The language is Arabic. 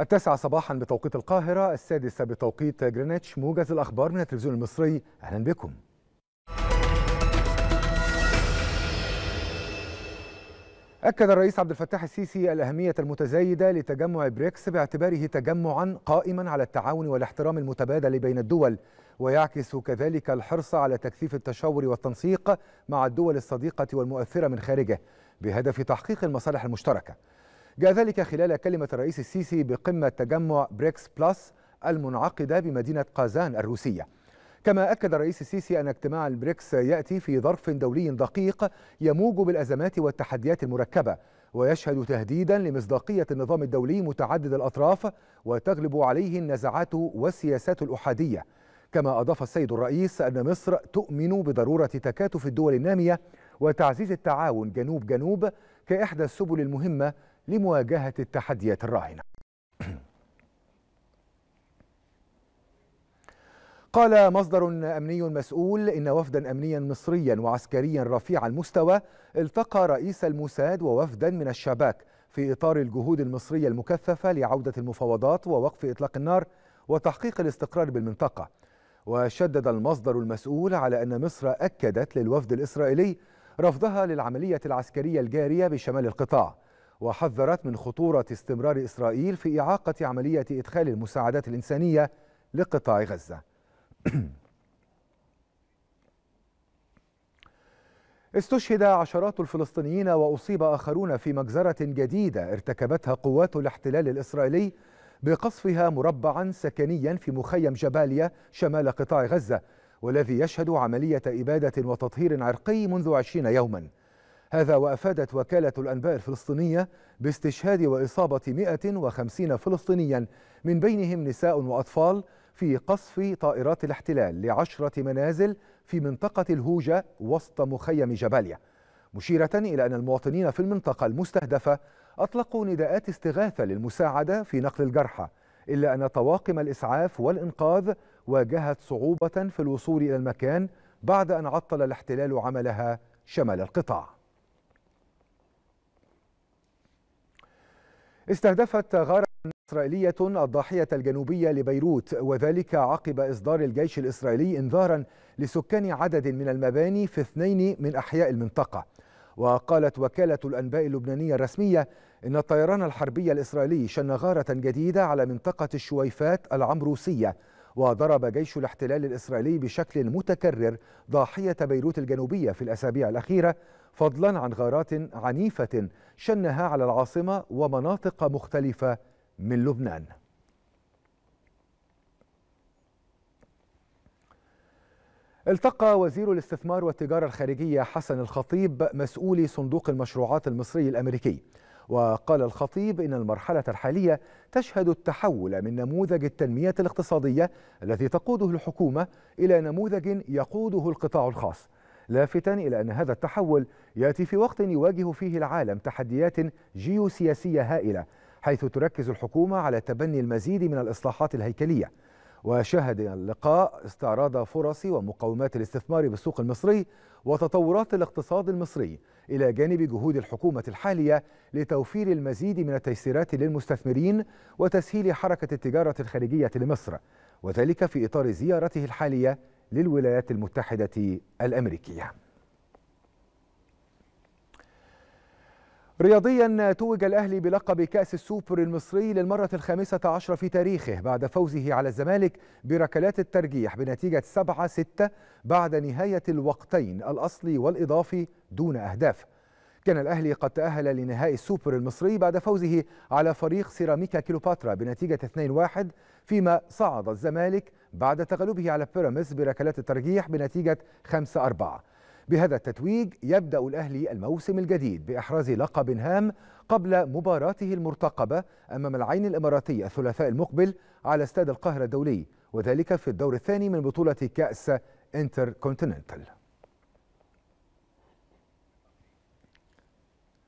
التاسعة صباحا بتوقيت القاهرة، السادسة بتوقيت جرينتش. موجز الأخبار من التلفزيون المصري، أهلا بكم. أكد الرئيس عبد الفتاح السيسي الأهمية المتزايدة لتجمع بريكس باعتباره تجمعا قائما على التعاون والاحترام المتبادل بين الدول، ويعكس كذلك الحرص على تكثيف التشاور والتنسيق مع الدول الصديقة والمؤثرة من خارجه بهدف تحقيق المصالح المشتركة. جاء ذلك خلال كلمة الرئيس السيسي بقمة تجمع بريكس بلس المنعقدة بمدينة قازان الروسية. كما أكد الرئيس السيسي أن اجتماع البريكس يأتي في ظرف دولي دقيق يموج بالأزمات والتحديات المركبة، ويشهد تهديدا لمصداقية النظام الدولي متعدد الأطراف وتغلب عليه النزاعات والسياسات الأحادية. كما أضاف السيد الرئيس أن مصر تؤمن بضرورة تكاتف الدول النامية وتعزيز التعاون جنوب جنوب كإحدى السبل المهمة لمواجهة التحديات الراهنة. قال مصدر أمني مسؤول إن وفدا أمنيا مصريا وعسكريا رفيع المستوى التقى رئيس الموساد ووفدا من الشباك في إطار الجهود المصرية المكثفة لعودة المفاوضات ووقف إطلاق النار وتحقيق الاستقرار بالمنطقة. وشدد المصدر المسؤول على أن مصر أكدت للوفد الإسرائيلي رفضها للعملية العسكرية الجارية بشمال القطاع، وحذرت من خطورة استمرار إسرائيل في إعاقة عملية إدخال المساعدات الإنسانية لقطاع غزة. استشهد عشرات الفلسطينيين وأصيب آخرون في مجزرة جديدة ارتكبتها قوات الاحتلال الإسرائيلي بقصفها مربعا سكنيا في مخيم جباليا شمال قطاع غزة، والذي يشهد عملية إبادة وتطهير عرقي منذ 20 يوما. هذا وأفادت وكالة الأنباء الفلسطينية باستشهاد وإصابة 150 فلسطينيا من بينهم نساء وأطفال في قصف طائرات الاحتلال ل10 منازل في منطقة الهوجه وسط مخيم جباليا، مشيرة إلى أن المواطنين في المنطقة المستهدفة أطلقوا نداءات استغاثة للمساعدة في نقل الجرحى، إلا أن طواقم الإسعاف والإنقاذ واجهت صعوبة في الوصول إلى المكان بعد أن عطل الاحتلال عملها شمال القطاع. استهدفت غارة إسرائيلية الضاحية الجنوبية لبيروت، وذلك عقب إصدار الجيش الإسرائيلي إنذارا لسكان عدد من المباني في 2 من أحياء المنطقة. وقالت وكالة الأنباء اللبنانية الرسمية إن الطيران الحربي الإسرائيلي شن غارة جديدة على منطقة الشويفات العمروسية، وضرب جيش الاحتلال الإسرائيلي بشكل متكرر ضاحية بيروت الجنوبية في الأسابيع الأخيرة، فضلا عن غارات عنيفة شنها على العاصمة ومناطق مختلفة من لبنان. التقى وزير الاستثمار والتجارة الخارجية حسن الخطيب مسؤولي صندوق المشروعات المصري الأمريكي، وقال الخطيب إن المرحلة الحالية تشهد التحول من نموذج التنمية الاقتصادية الذي تقوده الحكومة إلى نموذج يقوده القطاع الخاص، لافتا إلى أن هذا التحول يأتي في وقت يواجه فيه العالم تحديات جيوسياسية هائلة، حيث تركز الحكومة على تبني المزيد من الإصلاحات الهيكلية. وشهد اللقاء استعراض فرص ومقومات الاستثمار بالسوق المصري وتطورات الاقتصاد المصري، إلى جانب جهود الحكومة الحالية لتوفير المزيد من التيسيرات للمستثمرين وتسهيل حركة التجارة الخارجية لمصر، وذلك في إطار زيارته الحالية للولايات المتحدة الأمريكية. رياضيا، توج الأهلي بلقب كأس السوبر المصري للمرة ال15 في تاريخه بعد فوزه على الزمالك بركلات الترجيح بنتيجة 7-6 بعد نهاية الوقتين الأصلي والإضافي دون أهداف. كان الأهلي قد تأهل لنهائي السوبر المصري بعد فوزه على فريق سيراميكا كيلوباترا بنتيجة 2-1، فيما صعد الزمالك بعد تغلبه على بيراميدز بركلات الترجيح بنتيجة 5-4. بهذا التتويج يبدأ الأهلي الموسم الجديد بإحراز لقب هام قبل مباراته المرتقبة أمام العين الإماراتية الثلاثاء المقبل على استاد القاهرة الدولي، وذلك في الدور الثاني من بطولة كأس انتر كونتيننتال.